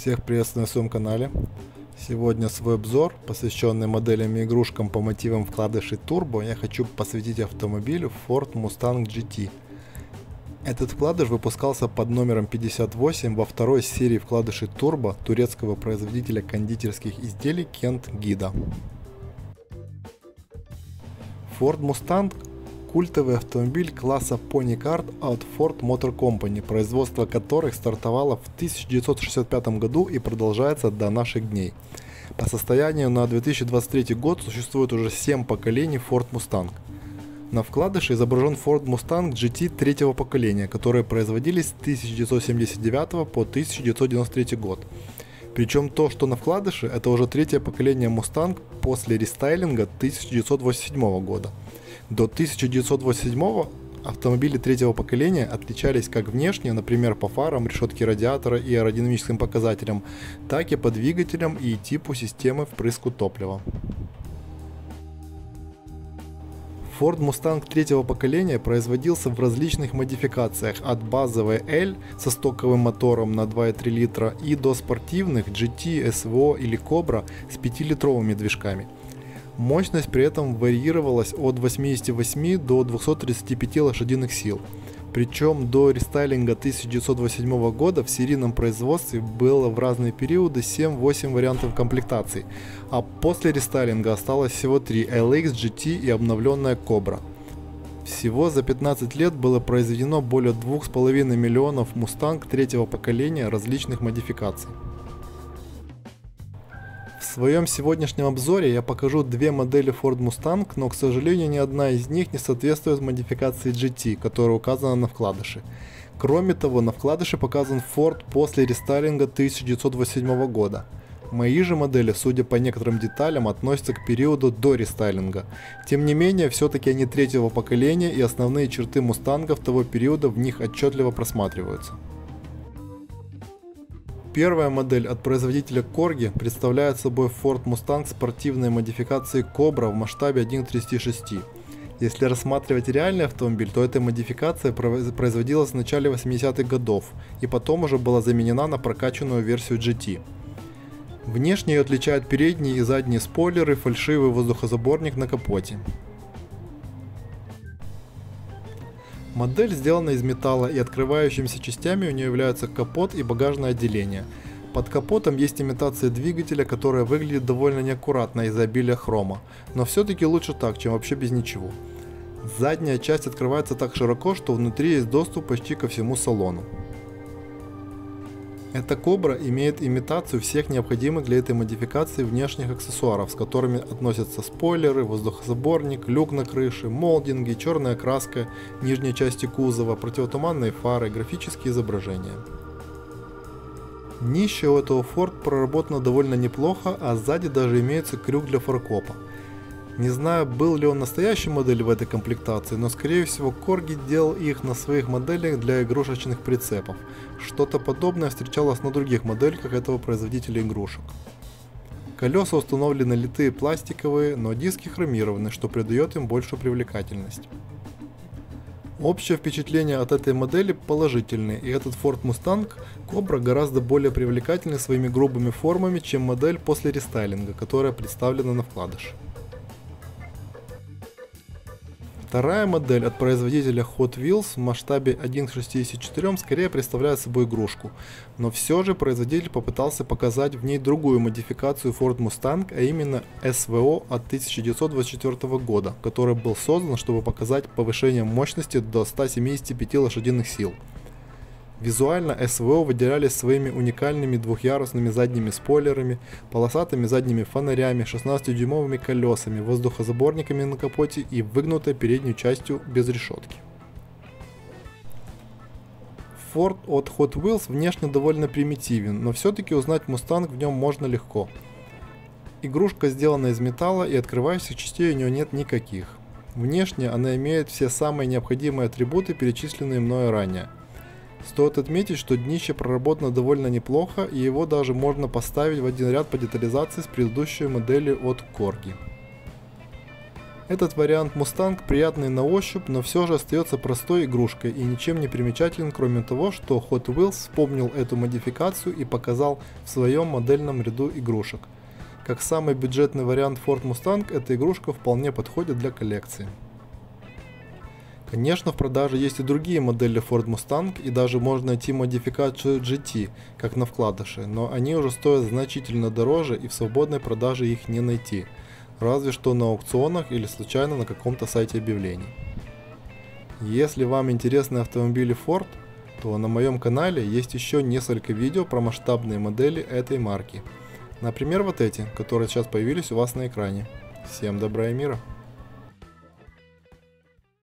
Всех приветствую на своем канале. Сегодня свой обзор, посвященный моделям и игрушкам по мотивам вкладышей Turbo, я хочу посвятить автомобилю Ford Mustang GT. Этот вкладыш выпускался под номером 58 во второй серии вкладышей Turbo турецкого производителя кондитерских изделий Kent Gida. Ford Mustang — культовый автомобиль класса Pony Kart от Ford Motor Company, производство которых стартовало в 1965 году и продолжается до наших дней. По состоянию на 2023 год существует уже 7 поколений Ford Mustang. На вкладыше изображен Ford Mustang GT третьего поколения, которые производились с 1979 по 1993 год. Причем то, что на вкладыше, это уже третье поколение Mustang после рестайлинга 1987 года. До 1987 автомобили третьего поколения отличались как внешне, например, по фарам, решетке радиатора и аэродинамическим показателям, так и по двигателям и типу системы впрыску топлива. Ford Mustang третьего поколения производился в различных модификациях от базовой L со стоковым мотором на 2,3 литра и до спортивных GT, SVO или Cobra с 5-литровыми движками. Мощность при этом варьировалась от 88 до 235 лошадиных сил. Причем до рестайлинга 1987 года в серийном производстве было в разные периоды 7-8 вариантов комплектаций, а после рестайлинга осталось всего 3 – LX, GT и обновленная Cobra. Всего за 15 лет было произведено более 2,5 миллионов Mustang третьего поколения различных модификаций. В своем сегодняшнем обзоре я покажу две модели Ford Mustang, но, к сожалению, ни одна из них не соответствует модификации GT, которая указана на вкладыше. Кроме того, на вкладыше показан Ford после рестайлинга 1987 года. Мои же модели, судя по некоторым деталям, относятся к периоду до рестайлинга. Тем не менее, все-таки они третьего поколения, и основные черты мустангов того периода в них отчетливо просматриваются. Первая модель от производителя Corgi представляет собой Ford Mustang спортивной модификации Cobra в масштабе 1:36. Если рассматривать реальный автомобиль, то эта модификация производилась в начале 80-х годов и потом уже была заменена на прокачанную версию GT. Внешне ее отличают передние и задние спойлеры, фальшивый воздухозаборник на капоте. Модель сделана из металла, и открывающимися частями у нее являются капот и багажное отделение. Под капотом есть имитация двигателя, которая выглядит довольно неаккуратно из-за обилия хрома, но все-таки лучше так, чем вообще без ничего. Задняя часть открывается так широко, что внутри есть доступ почти ко всему салону. Эта Cobra имеет имитацию всех необходимых для этой модификации внешних аксессуаров, с которыми относятся спойлеры, воздухозаборник, люк на крыше, молдинги, черная краска нижней части кузова, противотуманные фары, графические изображения. Днище у этого Ford проработано довольно неплохо, а сзади даже имеется крюк для фаркопа. Не знаю, был ли он настоящей моделью в этой комплектации, но скорее всего Corgi делал их на своих моделях для игрушечных прицепов. Что-то подобное встречалось на других модельках этого производителя игрушек. Колеса установлены литые пластиковые, но диски хромированы, что придает им большую привлекательность. Общее впечатление от этой модели положительное, и этот Ford Mustang Cobra гораздо более привлекательный своими грубыми формами, чем модель после рестайлинга, которая представлена на вкладыше. Вторая модель от производителя Hot Wheels в масштабе 1:64 скорее представляет собой игрушку, но все же производитель попытался показать в ней другую модификацию Ford Mustang, а именно SVO от 1924 года, который был создан, чтобы показать повышение мощности до 175 лошадиных сил. Визуально SVO выделялись своими уникальными двухъярусными задними спойлерами, полосатыми задними фонарями, 16-дюймовыми колесами, воздухозаборниками на капоте и выгнутой передней частью без решетки. Ford от Hot Wheels внешне довольно примитивен, но все-таки узнать Mustang в нем можно легко. Игрушка сделана из металла, и открывающихся частей у нее нет никаких. Внешне она имеет все самые необходимые атрибуты, перечисленные мною ранее. Стоит отметить, что днище проработано довольно неплохо, и его даже можно поставить в один ряд по детализации с предыдущей моделью от Corgi. Этот вариант Mustang приятный на ощупь, но все же остается простой игрушкой и ничем не примечателен, кроме того, что Hot Wheels вспомнил эту модификацию и показал в своем модельном ряду игрушек. Как самый бюджетный вариант Ford Mustang, эта игрушка вполне подходит для коллекции. Конечно, в продаже есть и другие модели Ford Mustang, и даже можно найти модификацию GT, как на вкладыше, но они уже стоят значительно дороже и в свободной продаже их не найти, разве что на аукционах или случайно на каком-то сайте объявлений. Если вам интересны автомобили Ford, то на моем канале есть еще несколько видео про масштабные модели этой марки. Например, вот эти, которые сейчас появились у вас на экране. Всем добра и мира!